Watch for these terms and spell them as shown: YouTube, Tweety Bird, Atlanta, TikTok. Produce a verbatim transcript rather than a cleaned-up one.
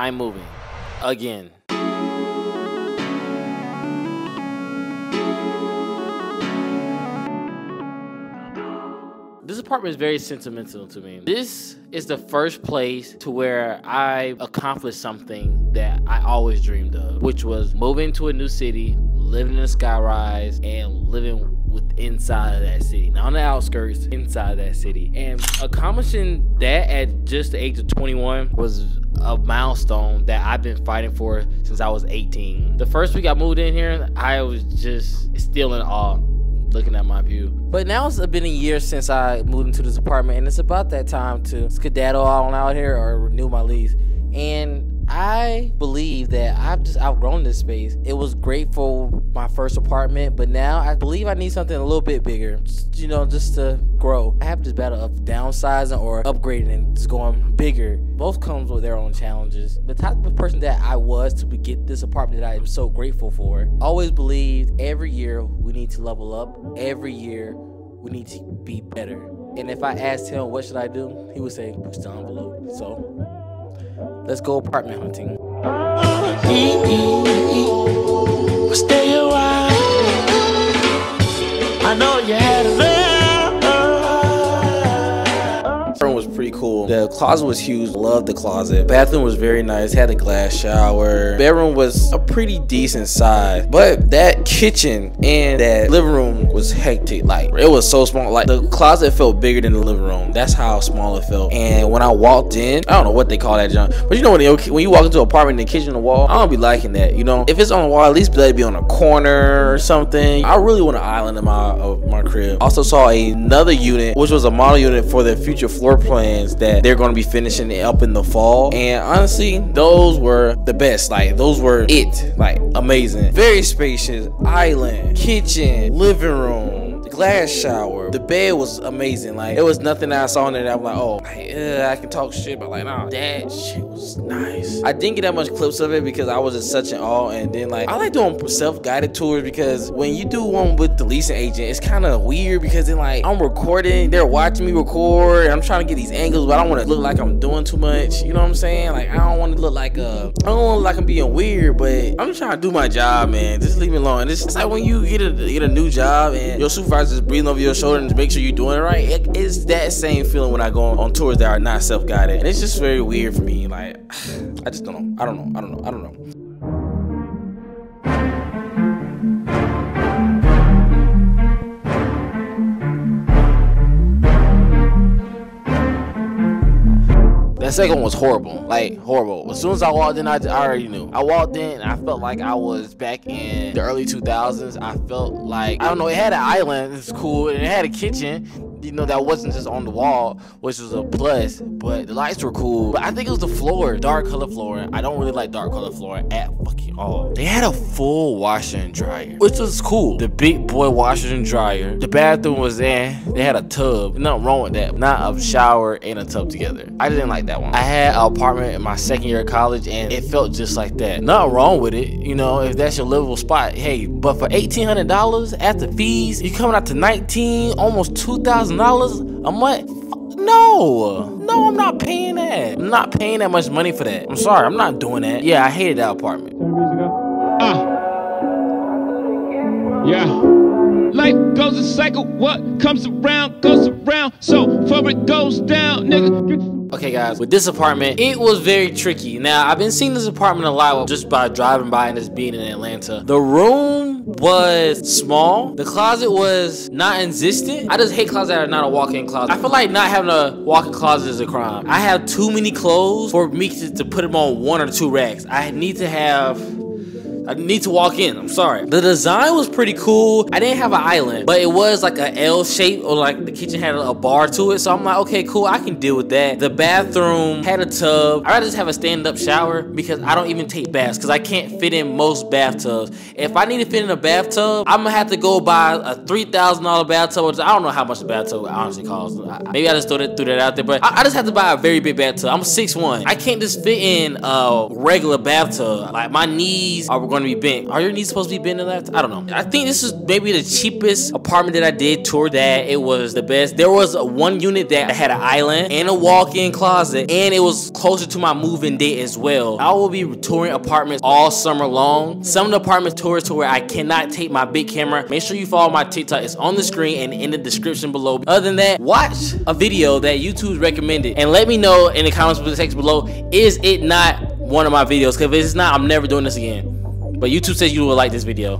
I'm moving again. This apartment is very sentimental to me. This is the first place to where I accomplished something that I always dreamed of, which was moving to a new city, living in a skyrise, and living with inside of that city, not on the outskirts, inside of that city. And accomplishing that at just the age of twenty-one was a milestone that I've been fighting for since I was eighteen. The first week I moved in here, I was just still in awe, looking at my view. But now it's been a year since I moved into this apartment, and it's about that time to skedaddle on out here or renew my lease. And I believe that I've just outgrown this space. It was great for my first apartment, but now I believe I need something a little bit bigger, just, you know, just to grow. I have this battle of downsizing or upgrading and just going bigger. Both comes with their own challenges. The type of person that I was to get this apartment that I am so grateful for, always believed every year we need to level up. Every year we need to be better. And if I asked him, what should I do? He would say, push the envelope. So, let's go apartment hunting. Stay a while. I know you had a love. The room was pretty cool. The closet was huge. Loved the closet. Bathroom was very nice. Had a glass shower. Bedroom was a pretty decent size. But that kitchen and that living room was hectic. Like, it was so small. Like, the closet felt bigger than the living room. That's how small it felt. And when I walked in, I don't know what they call that junk, but you know, when you, when you walk into an apartment and the kitchen on the wall, I don't be liking that. You know, if it's on the wall, at least let it be on a corner or something. I really want an island in my uh, my crib. Also saw another unit, which was a model unit for the future floor plans that they're going to be finishing up in the fall. And honestly, those were the best. Like, those were it. Like, amazing. Very spacious island, kitchen, living room, glass shower. The bed was amazing. Like, it was nothing that I saw in there that I'm like, oh, I, uh, I can talk shit, but like, nah, that shit was nice. I didn't get that much clips of it because I was in such an awe. And then, like, I like doing self-guided tours because when you do one with the leasing agent, it's kind of weird because then, like, I'm recording, they're watching me record, and I'm trying to get these angles, but I don't want to look like I'm doing too much. You know what I'm saying? Like, I don't want to look like a, I don't want to look like I'm being weird, but I'm trying to do my job, man. Just leave me alone. And it's just like when you get a, get a new job and your supervisor just breathing over your shoulder and make sure you're doing it right. It, it's that same feeling when I go on, on tours that are not self-guided, and it's just very weird for me. Like, I just don't know. I don't know. I don't know. I don't know. The second one was horrible, like horrible. As soon as I walked in, I, I already knew. I walked in and I felt like I was back in the early two thousands. I felt like, I don't know, it had an island, it's cool, and it had a kitchen, you know, that wasn't just on the wall, which was a plus, but the lights were cool. But I think it was the floor, dark color floor. I don't really like dark color floor at fucking all. They had a full washer and dryer, which was cool. The big boy washer and dryer. The bathroom was there. They had a tub. Nothing wrong with that. Not a shower and a tub together. I didn't like that one. I had an apartment in my second year of college, and it felt just like that. Nothing wrong with it. You know, if that's your livable spot, hey, but for eighteen hundred dollars after fees, you're coming out to nineteen, almost two thousand dollars. dollars a month? No, no, I'm not paying that. I'm not paying that much money for that. I'm sorry, I'm not doing that. Yeah, I hated that apartment. Uh, yeah, life goes in cycle. What comes around goes around. So far it goes down, nigga. Okay guys, with this apartment, it was very tricky. Now, I've been seeing this apartment a lot just by driving by and just being in Atlanta. The room was small. The closet was not existent. I just hate closets that are not a walk-in closet. I feel like not having a walk-in closet is a crime. I have too many clothes for me to, to put them on one or two racks. I need to have... I need to walk in. I'm sorry. The design was pretty cool. I didn't have an island, but it was like an L shape, or like the kitchen had a bar to it. So I'm like, okay, cool. I can deal with that. The bathroom had a tub. I'd rather just have a stand-up shower because I don't even take baths because I can't fit in most bathtubs. If I need to fit in a bathtub, I'm gonna have to go buy a three thousand dollar bathtub. Which I don't know how much the bathtub honestly costs. I, maybe I just threw that, threw that out there, but I, I just have to buy a very big bathtub. I'm six one. I can't just fit in a regular bathtub. Like, my knees are going going to be bent. Are your knees supposed to be bent and left? I don't know. I think this is maybe the cheapest apartment that I did tour that. It was the best. There was a one unit that had an island and a walk-in closet, and it was closer to my move-in date as well. I will be touring apartments all summer long. Some of the apartment tours to where I cannot take my big camera. Make sure you follow my TikTok. It's on the screen and in the description below. Other than that, watch a video that YouTube's recommended and let me know in the comments section below, is it not one of my videos? Because if it's not, I'm never doing this again. But YouTube says you will like this video.